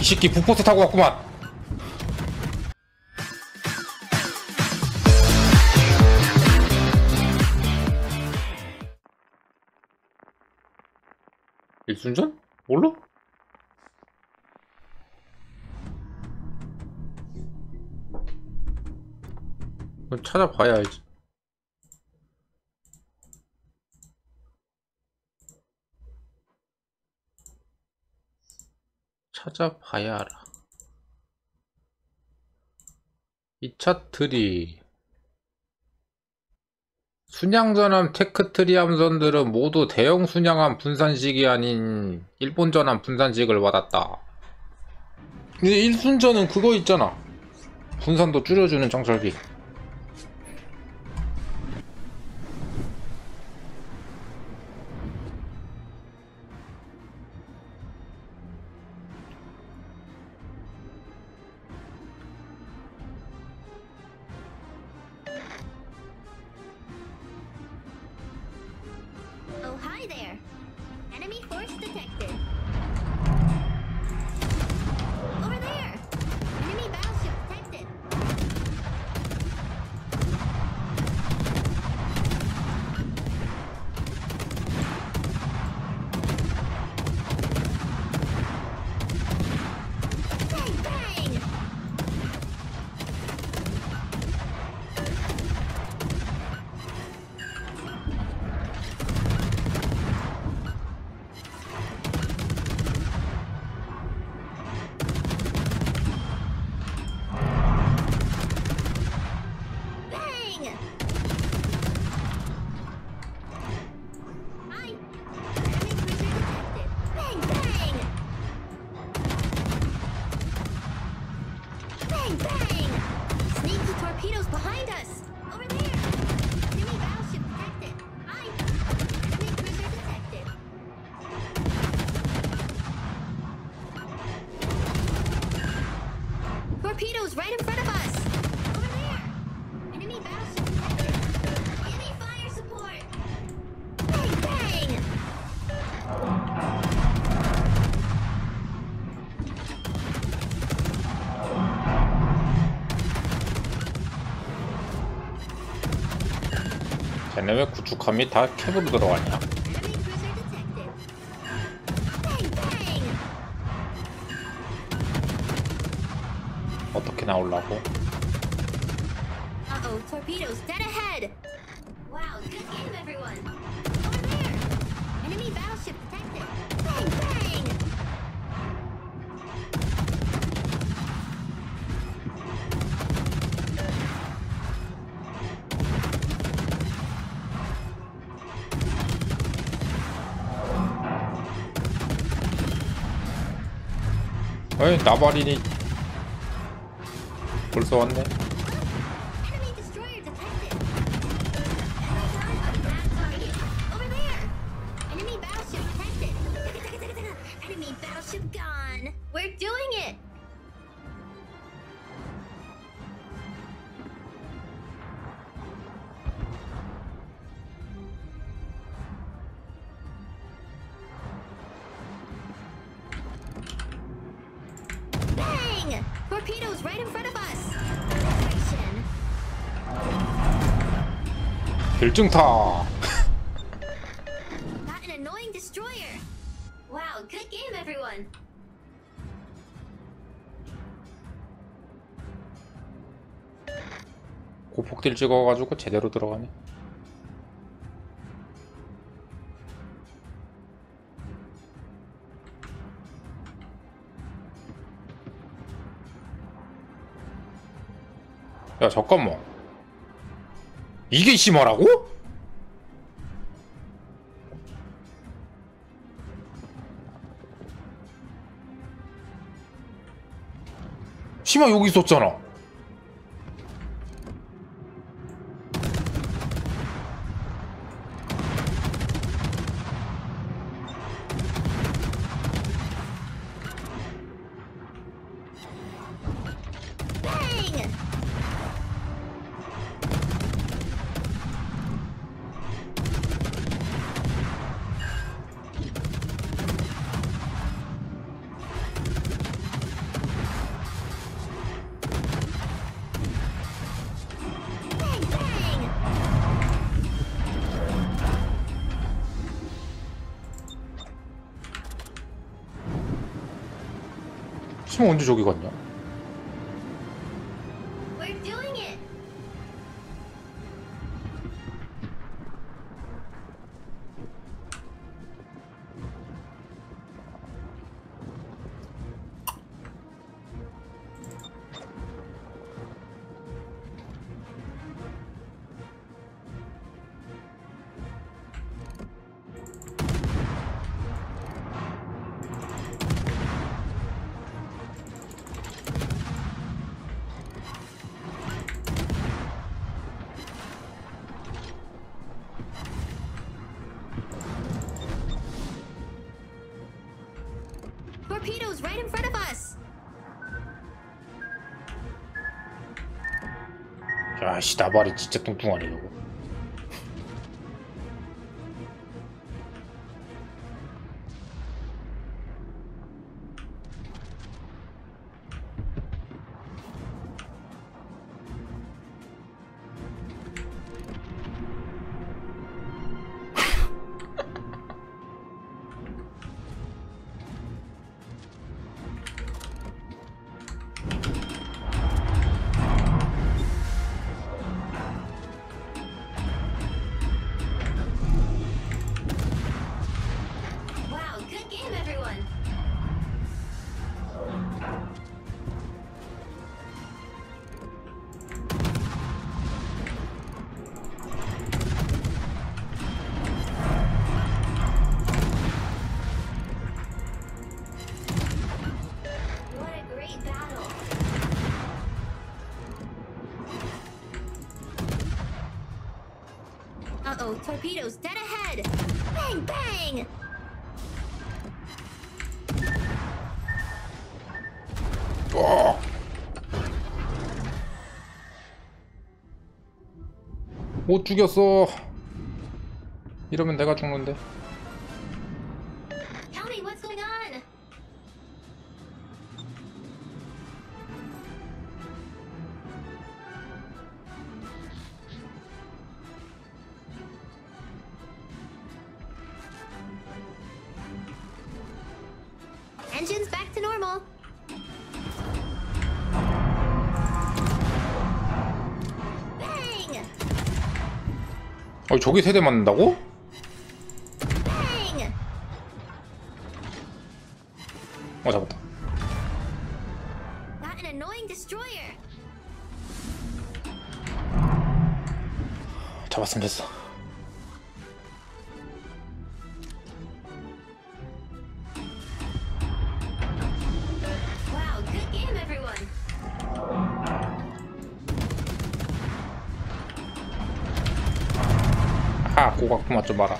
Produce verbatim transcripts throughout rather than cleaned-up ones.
이 새끼 북포트 타고 왔구만. 일순전? 뭘로? 찾아봐야 알지. 찾아봐야 알아. 이 차트리 순양전함 테크트리 함선들은 모두 대형 순양함 분산식이 아닌 일본전함 분산식을 받았다. 근데 일순전은 그거 있잖아, 분산도 줄여주는 정찰기. 쟤네 왜 구축함이 다 캡으로 들어가냐? 어떻게 나오려고? 에이, 나발이니 벌써 왔네. Torpedoes right in front of us. 결정타. Got an annoying destroyer. Wow, good game, everyone. 고폭딜 찍어가지고 제대로 들어가네. 야 잠깐만, 이게 심하라고? 심하 여기 있었잖아. 총 언제 저기 갔냐? Torpedoes right in front of us. 야씨, 나발이 진짜 뚱뚱하네 이거. Uh-oh, torpedoes dead ahead! Bang, bang! Oh. 못 죽였어. 이러면 내가 죽는데. Engines back to normal. Bang! 어, 저기 세대 맞는다고? Bang! 어, 잡았다. Not an annoying destroyer. 잡았으면 됐어. 아, 고각도 맞춰 봐라.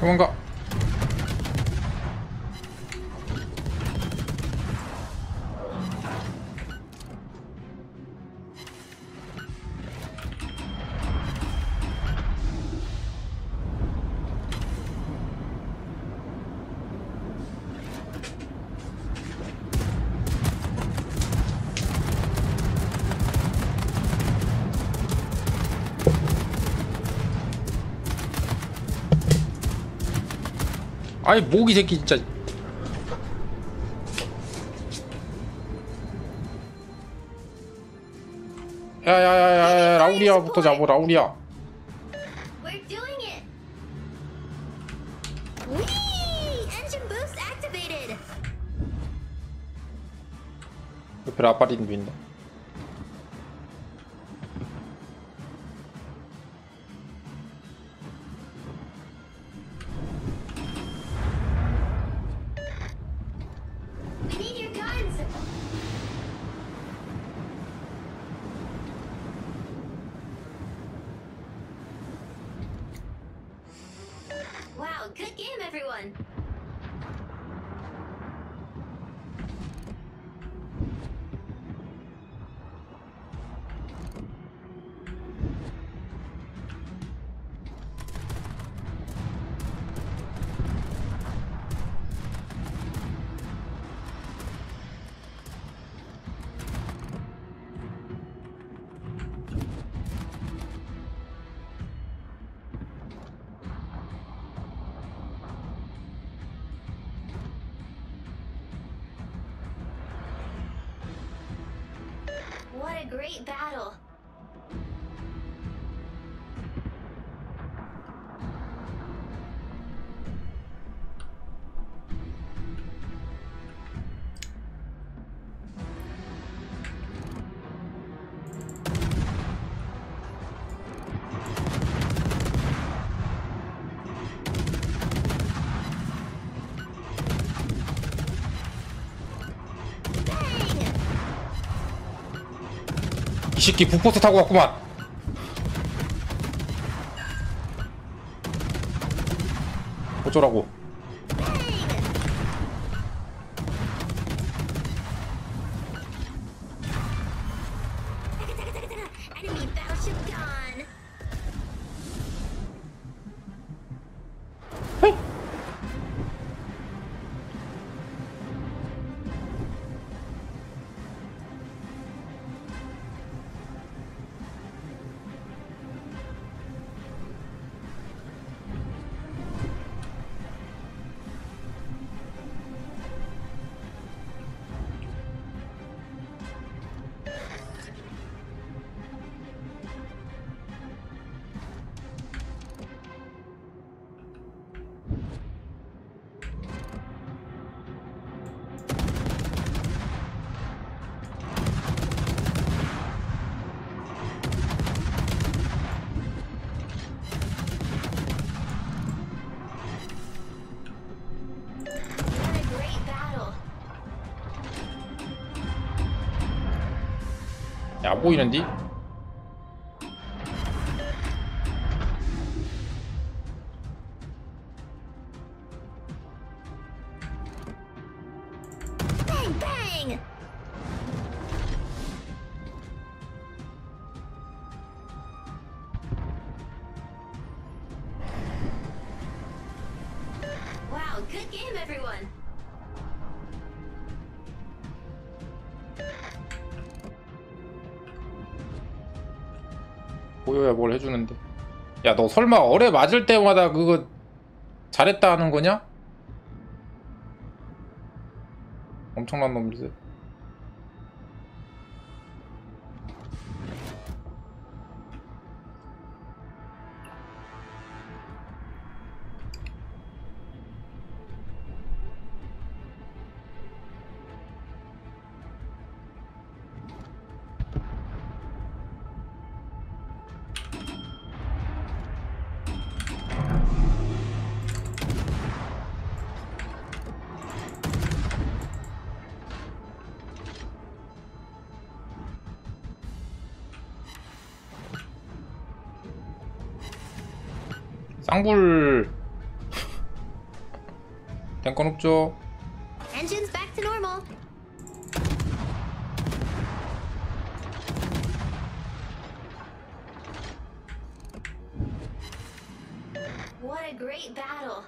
뭔가 아이 모기 새끼 진짜. 야야야야야, 라우리아부터 잡어. 라우리아. 옆에 라파린도 있네. Wow, good game, everyone. a great battle. 이 새끼 북포트 타고 왔구만. 어쩌라고. 야, 안 보이는디? 보여야 뭘 해주는데. 야, 너 설마 어뢰 맞을 때마다 그거 잘했다 하는 거냐? 엄청난 놈이지. 쌍불 된 건 없죠. Engines back to normal. What a great battle.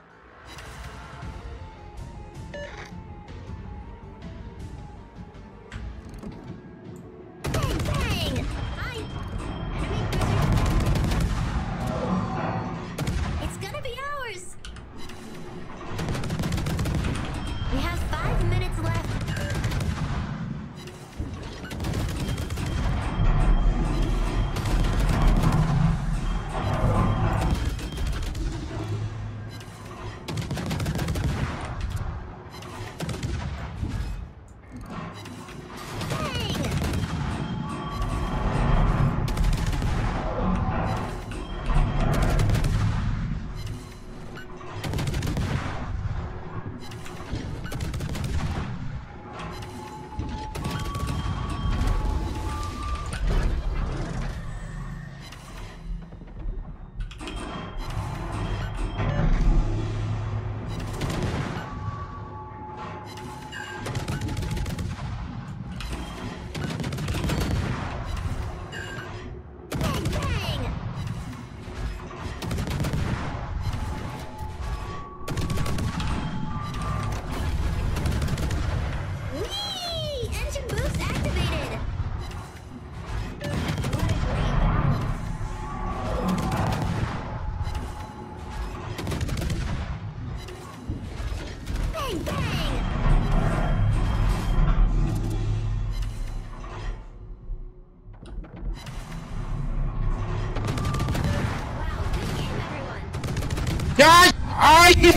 Lightning!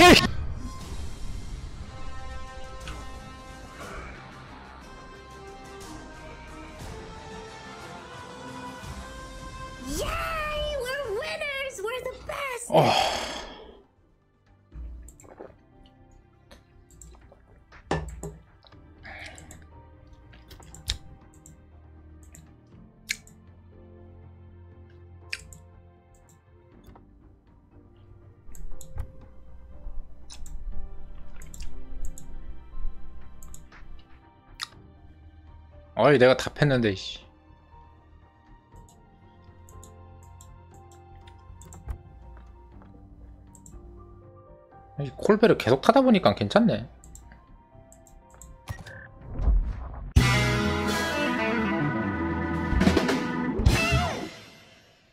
Yay! We're winners! We're the best! Oh. 어이, 내가 답했는데, 씨. 콜베를 계속 타다 보니까 괜찮네.